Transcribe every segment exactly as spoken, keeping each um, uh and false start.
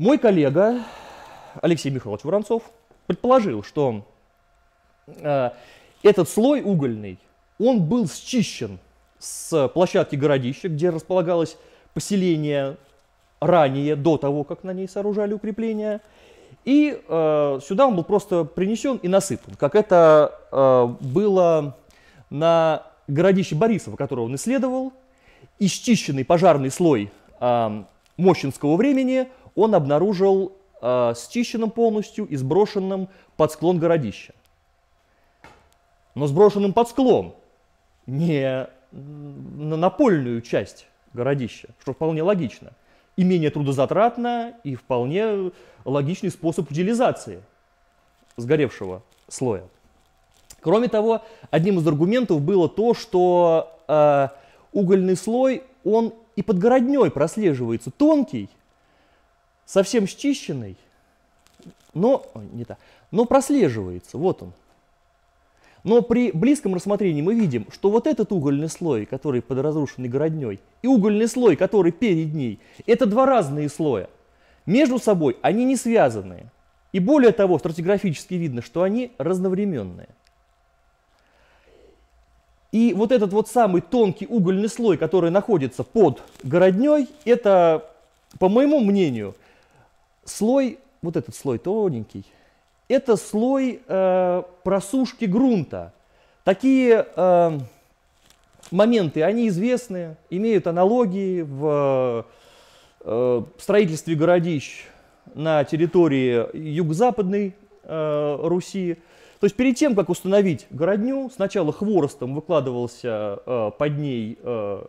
Мой коллега Алексей Михайлович Воронцов предположил, что э, этот слой угольный, он был счищен с площадки городища, где располагалось поселение ранее, до того, как на ней сооружали укрепления, и э, сюда он был просто принесен и насыпан, как это э, было на городище Борисова, которое он исследовал, и счищенный пожарный слой э, мощинского времени он обнаружил э, счищенным полностью и сброшенным под склон городища. Но сброшенным под склон, не на напольную часть городища, что вполне логично, и менее трудозатратно, и вполне логичный способ утилизации сгоревшего слоя. Кроме того, одним из аргументов было то, что э, угольный слой, он и под городней прослеживается, тонкий, совсем счищенный, но, не так, но прослеживается, вот он. Но при близком рассмотрении мы видим, что вот этот угольный слой, который под разрушенной городней, и угольный слой, который перед ней, это два разные слоя. Между собой они не связаны. И более того, стратиграфически видно, что они разновременные. И вот этот вот самый тонкий угольный слой, который находится под городней, это, по моему мнению, слой, вот этот слой тоненький, это слой э, просушки грунта. Такие э, моменты, они известны, имеют аналогии в э, строительстве городищ на территории юго-западной э, Руси. То есть перед тем, как установить городню, сначала хворостом выкладывался э, под ней э,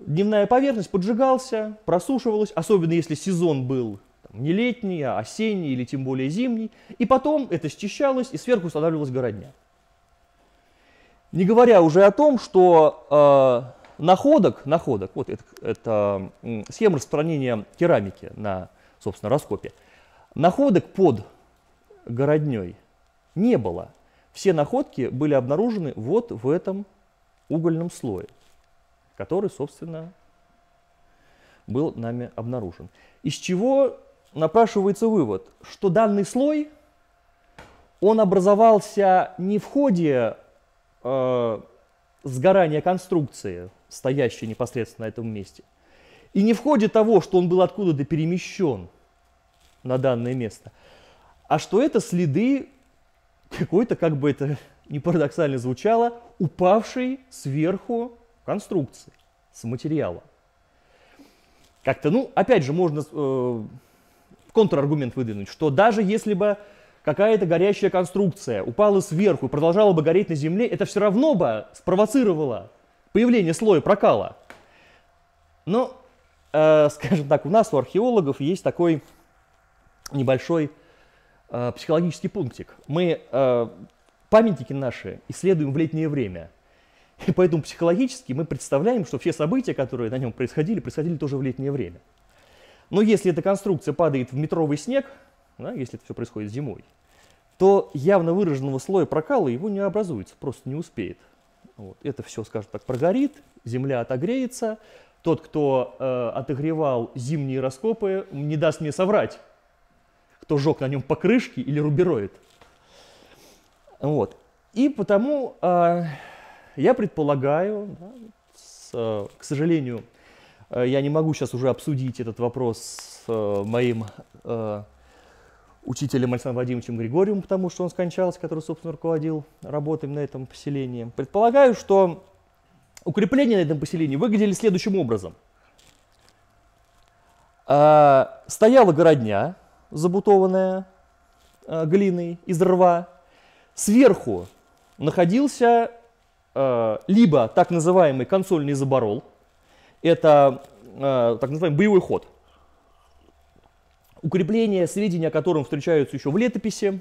дневная поверхность, поджигался, просушивалась, особенно если сезон был там не летний, а осенний или тем более зимний, и потом это счищалось, и сверху устанавливалась городня. Не говоря уже о том, что э, находок, находок, вот это, это схема распространения керамики на, собственно, раскопе, находок под городней не было. Все находки были обнаружены вот в этом угольном слое, который, собственно, был нами обнаружен. Из чего напрашивается вывод, что данный слой, он образовался не в ходе э, сгорания конструкции, стоящей непосредственно на этом месте, и не в ходе того, что он был откуда-то перемещен на данное место, а что это следы какой-то, как бы это ни парадоксально звучало, упавшей сверху конструкции, с материала. Как-то, ну, опять же, можно э, контраргумент выдвинуть, что даже если бы какая-то горящая конструкция упала сверху и продолжала бы гореть на земле, это все равно бы спровоцировало появление слоя прокала. Но, э, скажем так, у нас, у археологов, есть такой небольшой э, психологический пунктик. Мы э, памятники наши исследуем в летнее время. И поэтому психологически мы представляем, что все события, которые на нем происходили, происходили тоже в летнее время. Но если эта конструкция падает в метровый снег, да, если это все происходит зимой, то явно выраженного слоя прокала его не образуется, просто не успеет. Вот. Это все, скажем так, прогорит, земля отогреется. Тот, кто э, отогревал зимние раскопы, не даст мне соврать, кто жег на нем покрышки или рубероид. Вот. И потому... Э, Я предполагаю, да, с, э, к сожалению, э, я не могу сейчас уже обсудить этот вопрос с э, моим э, учителем Александром Владимировичем Григорьевым, потому что он скончался, который, собственно, руководил работами на этом поселении. Предполагаю, что укрепления на этом поселении выглядели следующим образом. Э, стояла городня, забутованная э, глиной из рва. Сверху находился... либо так называемый консольный заборол, это э, так называемый боевой ход, укрепление, сведения о котором встречаются еще в летописи,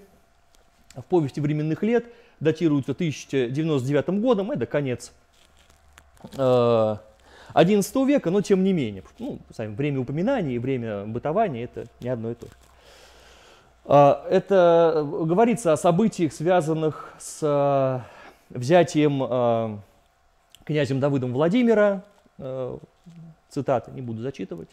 в повести временных лет, датируются тысяча девятьсот девяносто девятым годом, это конец э, одиннадцатого века, но тем не менее, ну, сами время упоминаний и время бытования это не одно и то же. Э, это говорится о событиях, связанных с... взятием э, князем Давыдом Владимира, э, цитаты не буду зачитывать,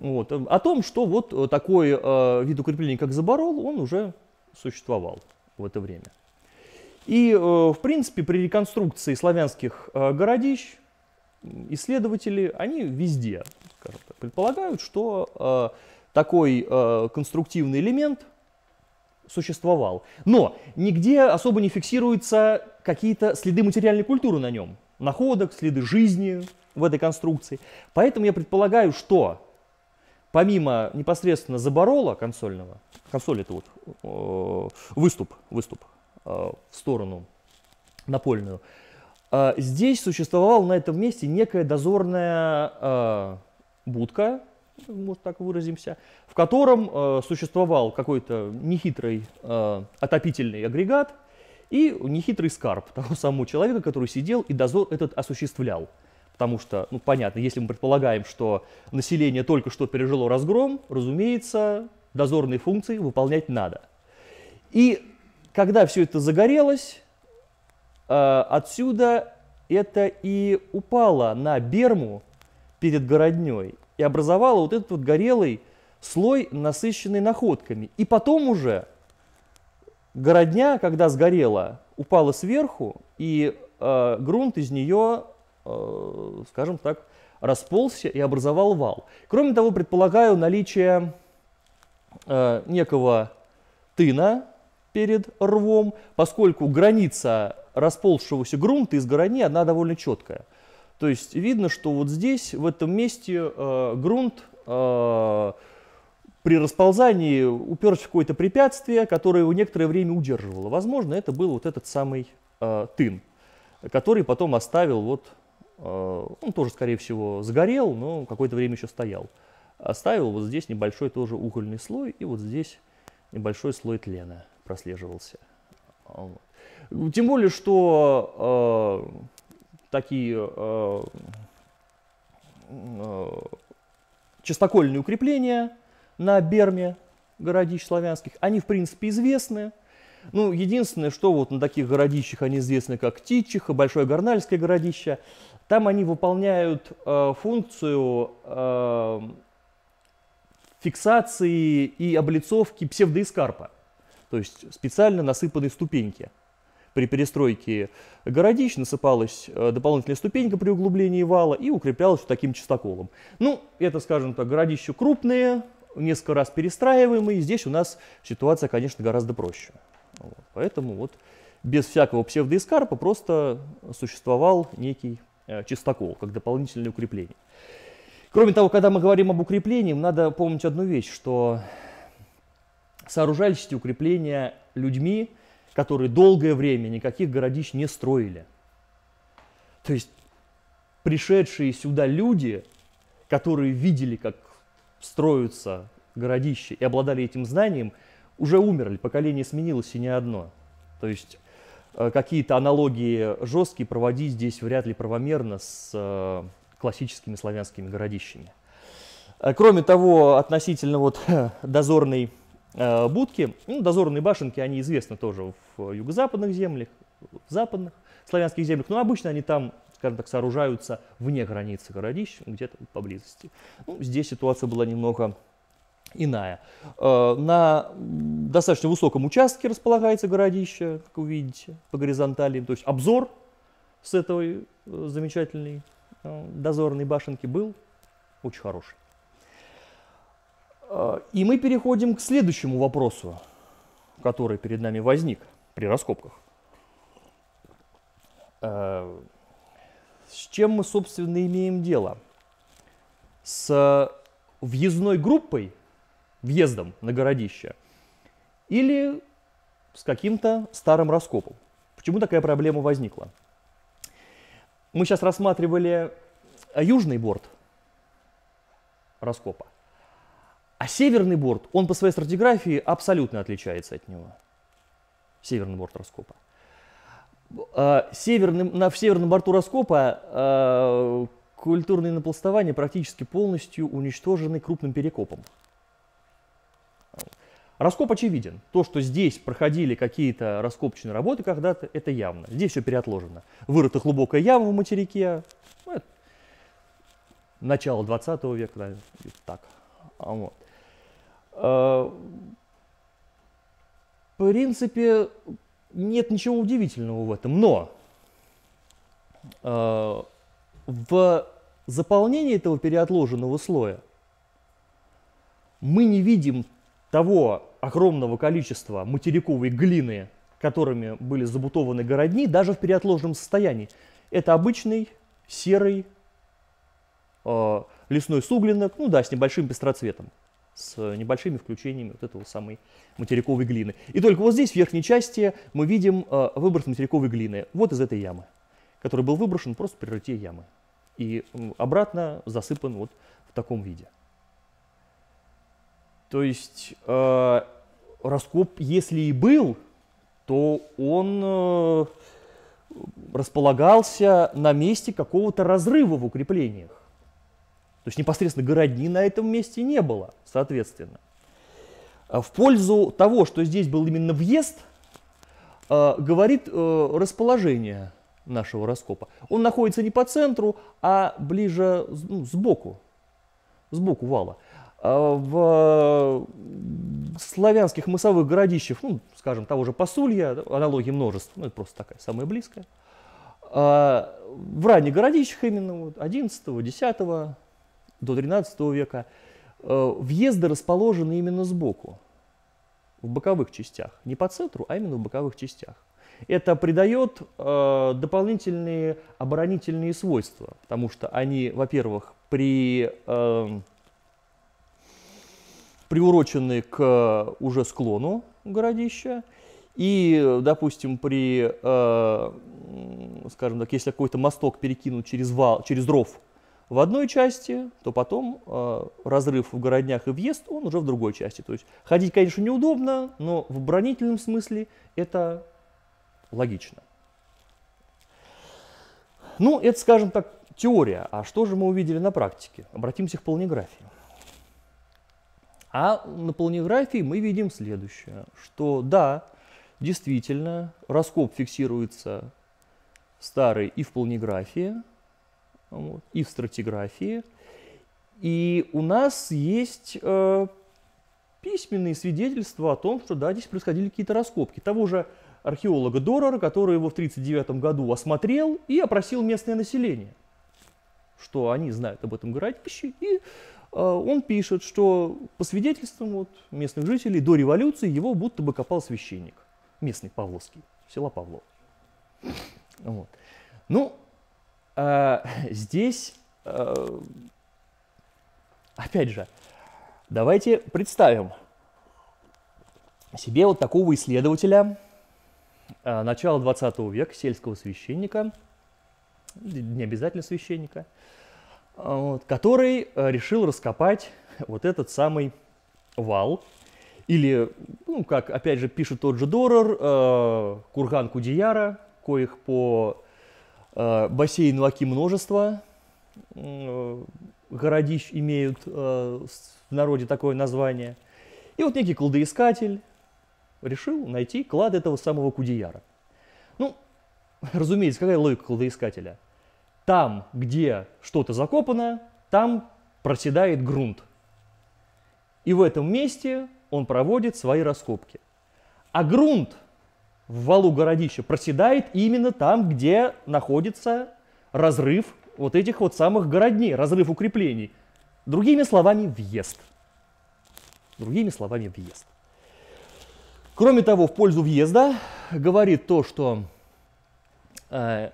Вот. О том, что вот такой э, вид укрепления, как заборол, он уже существовал в это время. И, э, в принципе, при реконструкции славянских э, городищ исследователи, они везде, скажем так, предполагают, что э, такой э, конструктивный элемент существовал. Но нигде особо не фиксируются какие-то следы материальной культуры на нем, находок, следы жизни в этой конструкции. Поэтому я предполагаю, что помимо непосредственно заборола консольного, консоль — это вот э, выступ, выступ э, в сторону напольную, э, здесь существовала на этом месте некая дозорная э, будка, может так выразимся, в котором э, существовал какой-то нехитрый э, отопительный агрегат и нехитрый скарб того самого человека, который сидел и дозор этот осуществлял. Потому что, ну, понятно, если мы предполагаем, что население только что пережило разгром, разумеется, дозорные функции выполнять надо. И когда все это загорелось, отсюда это и упало на берму перед городней и образовало вот этот вот горелый слой, насыщенный находками. И потом уже городня, когда сгорела, упала сверху, и э, грунт из нее, скажем так, расползся и образовал вал. Кроме того, предполагаю наличие э, некого тына перед рвом, поскольку граница расползшегося грунта из городни, она довольно четкая. То есть видно, что вот здесь, в этом месте, э, грунт э, при расползании уперся в какое-то препятствие, которое его некоторое время удерживало. Возможно, это был вот этот самый э, тын, который потом оставил вот... Он тоже, скорее всего, сгорел, но какое-то время еще стоял. Оставил вот здесь небольшой тоже угольный слой, и вот здесь небольшой слой тлена прослеживался. Вот. Тем более, что э, такие э, э, частокольные укрепления на берме городищ славянских, они, в принципе, известны. Ну, единственное, что вот на таких городищах они известны как Тичиха, Большое Горнальское городище. Там они выполняют э, функцию э, фиксации и облицовки псевдоэскарпа, то есть специально насыпанные ступеньки. При перестройке городищ насыпалась э, дополнительная ступенька при углублении вала и укреплялась таким частоколом. Ну, это, скажем так, городища крупные, несколько раз перестраиваемые. Здесь у нас ситуация, конечно, гораздо проще. Вот. Поэтому вот без всякого псевдоэскарпа просто существовал некий частокол, как дополнительное укрепление. Кроме того, когда мы говорим об укреплении, надо помнить одну вещь, что сооружались эти укрепления людьми, которые долгое время никаких городищ не строили. То есть пришедшие сюда люди, которые видели, как строятся городища и обладали этим знанием, уже умерли, поколение сменилось и не одно. То есть какие-то аналогии жесткие проводить здесь вряд ли правомерно с классическими славянскими городищами. Кроме того, относительно вот дозорной будки, ну, дозорные башенки, они известны тоже в юго-западных землях, в западных славянских землях, но обычно они там, скажем так, сооружаются вне границы городищ, где-то поблизости. Ну, здесь ситуация была немного иная. На достаточно высоком участке располагается городище, как вы видите, по горизонтали. То есть обзор с этой замечательной дозорной башенки был очень хороший. И мы переходим к следующему вопросу, который перед нами возник при раскопках. С чем мы, собственно, имеем дело? С въездной группой, въездом на городище, или с каким-то старым раскопом? Почему такая проблема возникла? Мы сейчас рассматривали южный борт раскопа, а северный борт, он по своей стратиграфии абсолютно отличается от него. Северный борт раскопа. Северный, на, в северном борту раскопа культурные напластования практически полностью уничтожены крупным перекопом. Раскоп очевиден. То, что здесь проходили какие-то раскопочные работы когда-то, это явно. Здесь все переотложено. Вырыта глубокая яма в материке. Ну, начало двадцатого века, да, так. Вот. В принципе, нет ничего удивительного в этом, но в заполнении этого переотложенного слоя мы не видим того огромного количества материковой глины, которыми были забутованы городни, даже в переотложенном состоянии. Это обычный серый э, лесной суглинок, ну да, с небольшим пестроцветом, с небольшими включениями вот этого самой материковой глины. И только вот здесь, в верхней части, мы видим э, выброс материковой глины, вот из этой ямы, который был выброшен просто при рытье ямы. И обратно засыпан вот в таком виде. То есть э, раскоп, если и был, то он э, располагался на месте какого-то разрыва в укреплениях. То есть непосредственно городни на этом месте не было, соответственно. В пользу того, что здесь был именно въезд, э, говорит э, расположение нашего раскопа. Он находится не по центру, а ближе, ну, сбоку, сбоку вала. В славянских мысовых городищах, ну, скажем, того же Посулья, аналогии множества, ну, это просто такая самая близкая, в ранних городищах именно одиннадцатого, десятого до тринадцатого века въезды расположены именно сбоку, в боковых частях, не по центру, а именно в боковых частях. Это придает э, дополнительные оборонительные свойства, потому что они, во-первых, при... Э, приурочены к уже склону городища, и, допустим, при, э, скажем так, если какой-то мосток перекинут через вал, через ров в одной части, то потом э, разрыв в городнях и въезд, он уже в другой части. То есть ходить, конечно, неудобно, но в оборонительном смысле это логично. Ну, это, скажем так, теория. А что же мы увидели на практике? Обратимся к планиграфии. А на планиграфии мы видим следующее, что да, действительно, раскоп фиксируется старый и в планиграфии, вот, и в стратиграфии. И у нас есть э, письменные свидетельства о том, что да, здесь происходили какие-то раскопки. Того же археолога Дорора, который его в тысяча девятьсот тридцать девятом году осмотрел и опросил местное население, что они знают об этом городище, и... Он пишет, что по свидетельствам вот местных жителей до революции его будто бы копал священник, местный Павловский, села Павлово. Вот. Ну, а, здесь, а, опять же, давайте представим себе вот такого исследователя а, начала двадцатого века, сельского священника, не обязательно священника, вот, который решил раскопать вот этот самый вал, или, ну, как опять же пишет тот же Дорор, э, курган Кудияра, коих по э, бассейну Аки множество э, городищ имеют э, в народе такое название. И вот некий кладоискатель решил найти клад этого самого Кудияра. Ну, разумеется, какая логика кладоискателя? Там, где что-то закопано, там проседает грунт. И в этом месте он проводит свои раскопки. А грунт в валу городища проседает именно там, где находится разрыв вот этих вот самых городней, разрыв укреплений. Другими словами, въезд. Другими словами, въезд. Кроме того, в пользу въезда говорит то, что... Э,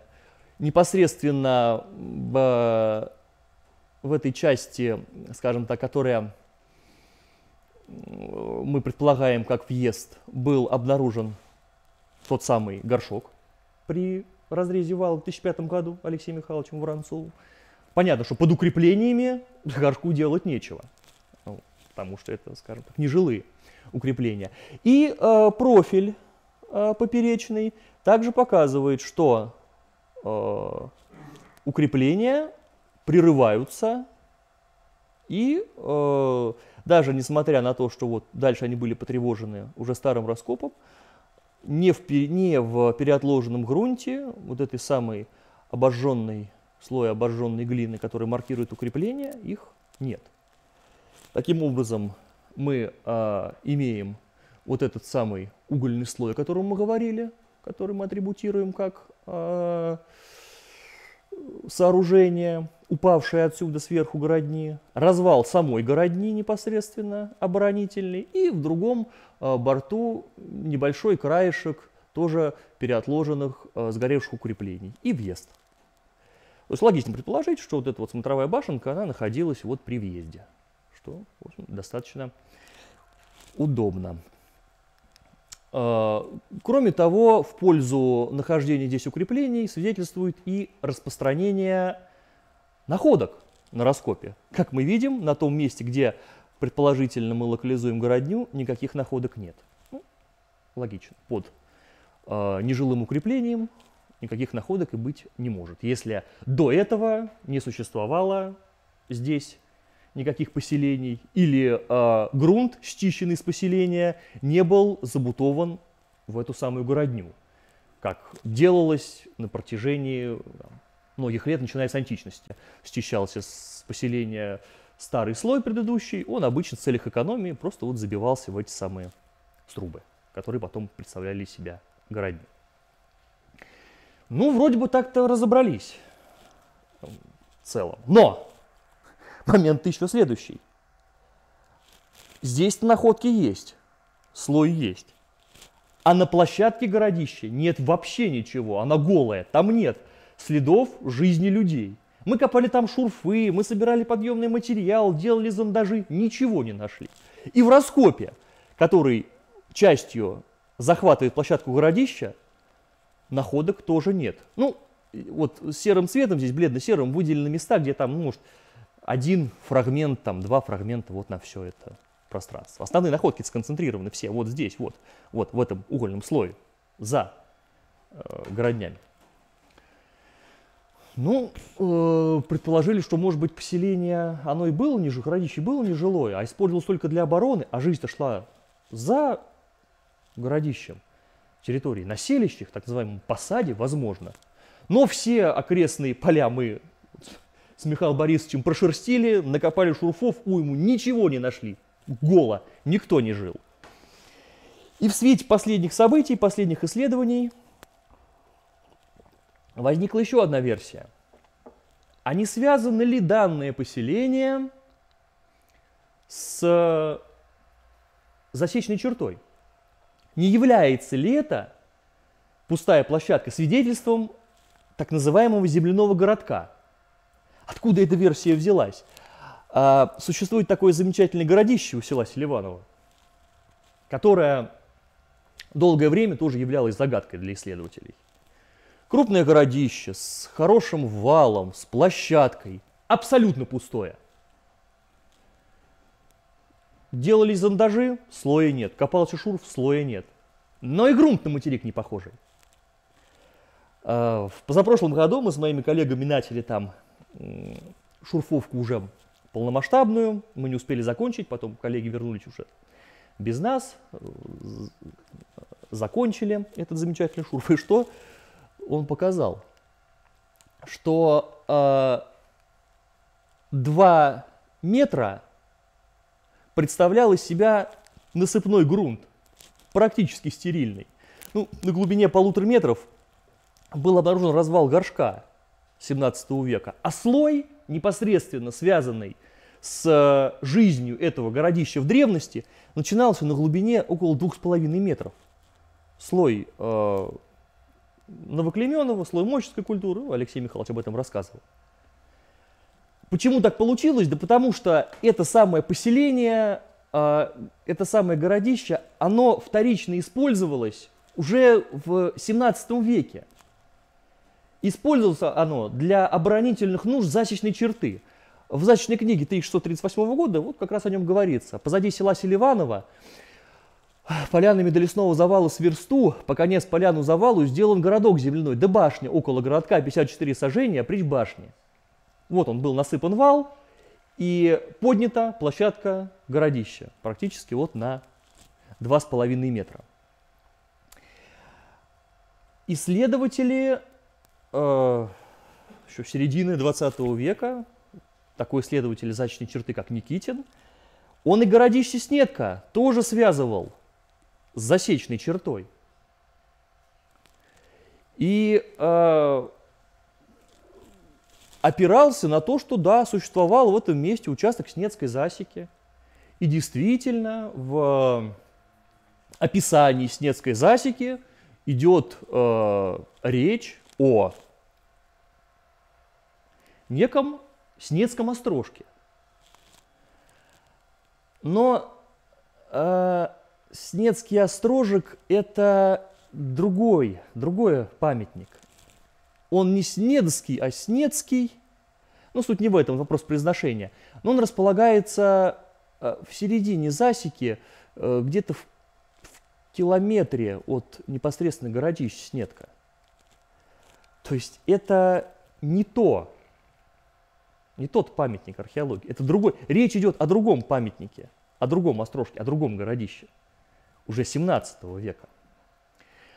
непосредственно в, в этой части, скажем так, которая, мы предполагаем, как въезд, был обнаружен тот самый горшок при разрезе вала в две тысячи пятом году Алексеем Михайловичем Воронцовым. Понятно, что под укреплениями горшку делать нечего, потому что это, скажем так, нежилые укрепления. И э, профиль э, поперечный также показывает, что укрепления прерываются, и э, даже несмотря на то, что вот дальше они были потревожены уже старым раскопом, не в, не в переотложенном грунте, вот этой самой обожженной, слоя обожженной глины, который маркирует укрепления, их нет. Таким образом, мы э, имеем вот этот самый угольный слой, о котором мы говорили, который мы атрибутируем как э, сооружение, упавшее отсюда сверху городни, развал самой городни непосредственно оборонительный, и в другом э, борту небольшой краешек тоже переотложенных э, сгоревших укреплений и въезд. То есть логично предположить, что вот эта вот смотровая башенка, она находилась вот при въезде, что достаточно удобно. Кроме того, в пользу нахождения здесь укреплений свидетельствует и распространение находок на раскопе. Как мы видим, на том месте, где предположительно мы локализуем городню, никаких находок нет. Ну, логично. Под э, нежилым укреплением никаких находок и быть не может, если до этого не существовало здесь никаких поселений, или э, грунт, счищенный с поселения, не был забутован в эту самую городню, как делалось на протяжении там, многих лет, начиная с античности. Счищался с поселения старый слой предыдущий, он обычно в целях экономии просто вот забивался в эти самые трубы, которые потом представляли из себя городню. Ну, вроде бы так-то разобрались в целом, но момент еще следующий. Здесь находки есть, слой есть, а на площадке городища нет вообще ничего, она голая, там нет следов жизни людей. Мы копали там шурфы, мы собирали подъемный материал, делали зондажи, ничего не нашли. И в раскопе, который частью захватывает площадку городища, находок тоже нет. Ну, вот серым цветом здесь, бледно-серым, выделены места, где там, ну, может, один фрагмент, там, два фрагмента вот на все это пространство. Основные находки сконцентрированы все вот здесь, вот, вот в этом угольном слое, за э, городнями. Ну, э, предположили, что, может быть, поселение, оно и было ниже, городище было нежилое, а использовалось только для обороны, а жизнь-то шла за городищем. Территории, на селищах, так называемом посаде, возможно. Но все окрестные поля мы с Михаилом Борисовичем прошерстили, накопали шурфов, уйму, ничего не нашли. Голо, никто не жил. И в свете последних событий, последних исследований возникла еще одна версия. А не связаны ли данное поселение с засечной чертой? Не является ли это пустая площадка свидетельством так называемого земляного городка? Откуда эта версия взялась? А, существует такое замечательное городище у села Селиваново, которое долгое время тоже являлось загадкой для исследователей. Крупное городище с хорошим валом, с площадкой, абсолютно пустое. Делались зондажи, слоя нет. Копался шурф, слоя нет. Но и грунт на материк не похожий. В позапрошлом году мы с моими коллегами начали там шурфовку уже полномасштабную. Мы не успели закончить, потом коллеги вернулись уже без нас. Закончили этот замечательный шурф. И что он показал? Что э, два метра... представлял из себя насыпной грунт, практически стерильный. Ну, на глубине полутора метров был обнаружен развал горшка семнадцатого века, а слой, непосредственно связанный с жизнью этого городища в древности, начинался на глубине около двух с половиной метров. Слой э, Новоклеменово, слой мощинской культуры, Алексей Михайлович об этом рассказывал. Почему так получилось? Да потому что это самое поселение, э, это самое городище, оно вторично использовалось уже в семнадцатом веке. Использовалось оно для оборонительных нужд засечной черты. В засечной книге тысяча шестьсот тридцать восьмого года вот как раз о нем говорится. Позади села Селиваново, полянами до лесного завала с версту, по конец поляну завалу сделан городок земляной, да башня около городка, пятьдесят четыре сажения, прич башни. Вот он был насыпан вал, и поднята площадка городища, практически вот на два с половиной метра. Исследователи э, еще середины двадцатого века, такой исследователь засечной черты, как Никитин, Он и городище Снедка тоже связывал с засечной чертой. И э, опирался на то, что да, существовал в этом месте участок Снедской засеки. И действительно, в описании Снедской засеки идет э, речь о неком Снедском острожке. Но э, Снедский острожек – это другой, другой памятник. Он не Снедский, а Снедский. Ну, суть не в этом, вопрос произношения. Но он располагается э, в середине засеки, э, где-то в, в километре от непосредственно городища Снедка. То есть это не то. Не тот памятник археологии, это другой. Речь идет о другом памятнике, о другом острожке, о другом городище, уже семнадцатого века.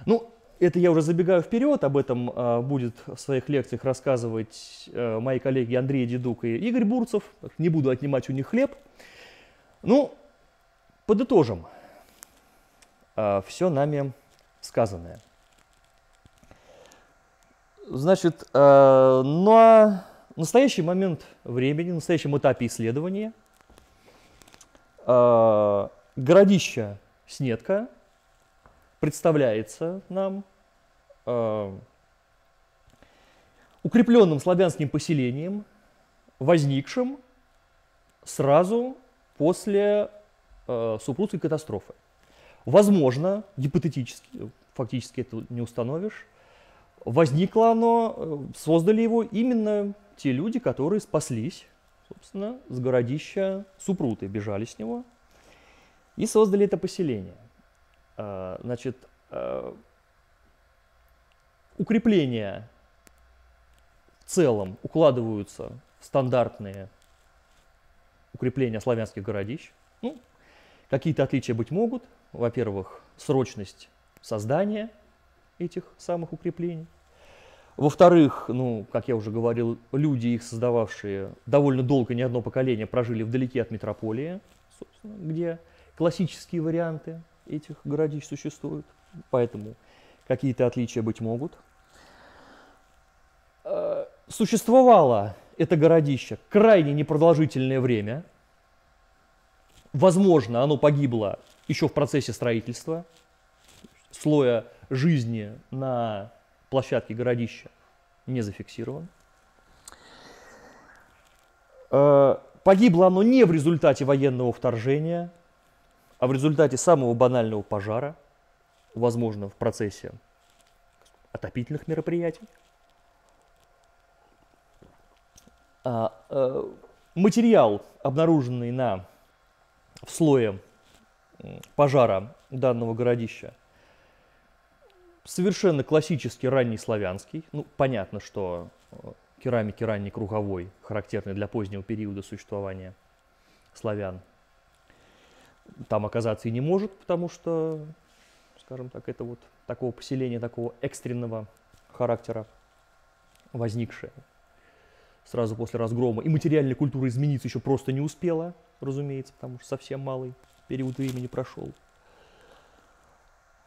Ну, это я уже забегаю вперед, об этом э, будет в своих лекциях рассказывать э, мои коллеги Андрей Дедук и Игорь Бурцев. Не буду отнимать у них хлеб. Ну, подытожим э, все нами сказанное. Значит, э, но... В настоящий момент времени, в настоящем этапе исследования э, городище Снедка представляется нам э, укрепленным славянским поселением, возникшим сразу после э, супрутской катастрофы. Возможно, гипотетически, фактически это не установишь, возникло оно, создали его именно те люди, которые спаслись, собственно, с городища Супруты, бежали с него и создали это поселение. Значит, укрепления в целом укладываются в стандартные укрепления славянских городищ. Ну, какие-то отличия быть могут. Во-первых, срочность создания этих самых укреплений. Во-вторых, ну, как я уже говорил, люди, их создававшие, довольно долго, не одно поколение, прожили вдалеке от метрополии, собственно, где классические варианты этих городищ существуют, поэтому какие-то отличия быть могут. Существовало это городище крайне непродолжительное время. Возможно, оно погибло еще в процессе строительства, слоя жизни на площадки городища не зафиксирован. Погибло оно не в результате военного вторжения, а в результате самого банального пожара, возможно, в процессе отопительных мероприятий. Материал, обнаруженный на, в слое пожара данного городища, совершенно классический раннеславянский. Ну, понятно, что керамики ранней круговой, характерны для позднего периода существования славян, там оказаться и не может, потому что, скажем так, это вот такого поселения, такого экстренного характера, возникшее сразу после разгрома. И материальная культура измениться еще просто не успела, разумеется, потому что совсем малый период времени прошел.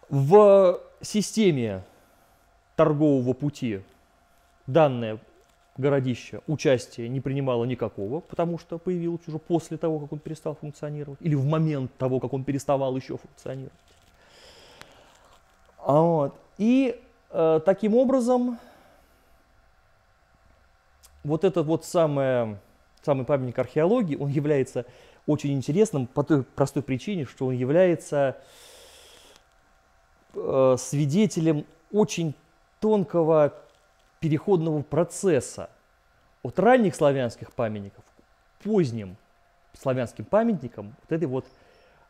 В системе торгового пути данное городище участия не принимало никакого, потому что появилось уже после того, как он перестал функционировать, или в момент того, как он переставал еще функционировать. Вот. И э, таким образом вот этот вот самое, самый памятник археологии, он является очень интересным по той простой причине, что он является свидетелем очень тонкого переходного процесса от ранних славянских памятников к поздним славянским памятникам вот этой вот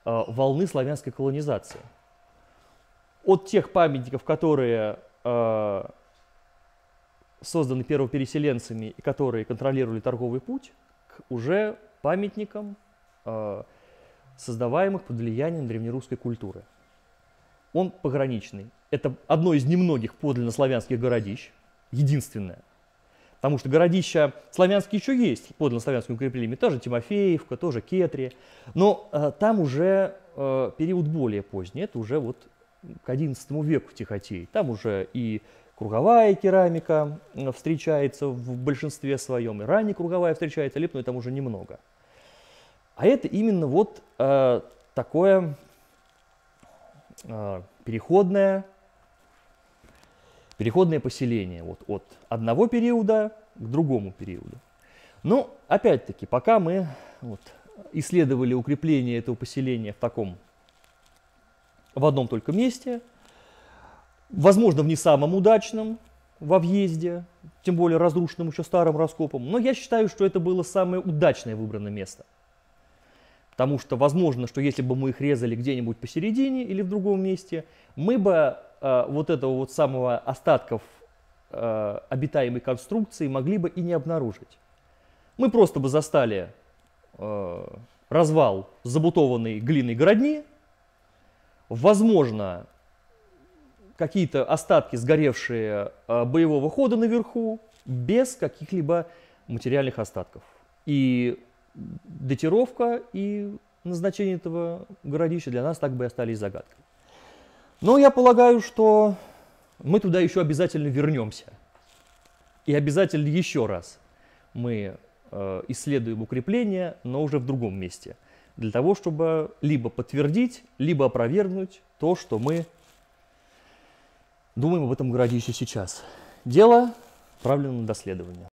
э, волны славянской колонизации. От тех памятников, которые э, созданы первопереселенцами и которые контролировали торговый путь, к уже памятникам, э, создаваемых под влиянием древнерусской культуры. Он пограничный. Это одно из немногих подлинно славянских городищ, единственное, Потому что городища славянские еще есть, подлинно славянские укрепления, тоже Тимофеевка, тоже Кетри. Но э, там уже э, период более поздний, это уже вот к одиннадцатому веку тихотеет. Там уже и круговая керамика встречается в большинстве своем, и ранее круговая встречается, лепной там уже немного. А это именно вот э, такое э, переходное, переходное поселение вот, от одного периода к другому периоду. Но опять-таки, пока мы вот, исследовали укрепление этого поселения в, таком, в одном только месте, возможно, в не самом удачном во въезде, тем более разрушенным еще старым раскопом, но я считаю, что это было самое удачное выбранное место. Потому что возможно, что если бы мы их резали где-нибудь посередине или в другом месте, мы бы э, вот этого вот самого остатков э, обитаемой конструкции могли бы и не обнаружить. Мы просто бы застали э, развал забутованной глиной городни, возможно, какие-то остатки сгоревшие э, боевого хода наверху, без каких-либо материальных остатков. И датировка и назначение этого городища для нас так бы и остались загадкой. Но я полагаю, что мы туда еще обязательно вернемся. И обязательно еще раз мы э, исследуем укрепление, но уже в другом месте. Для того, чтобы либо подтвердить, либо опровергнуть то, что мы думаем об этом городище сейчас. Дело отправлено на доследование.